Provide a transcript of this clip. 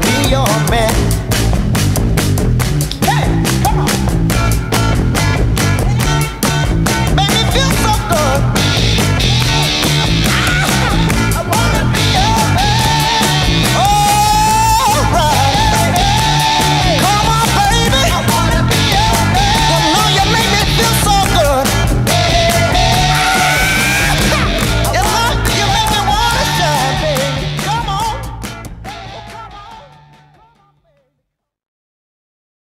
wanna be your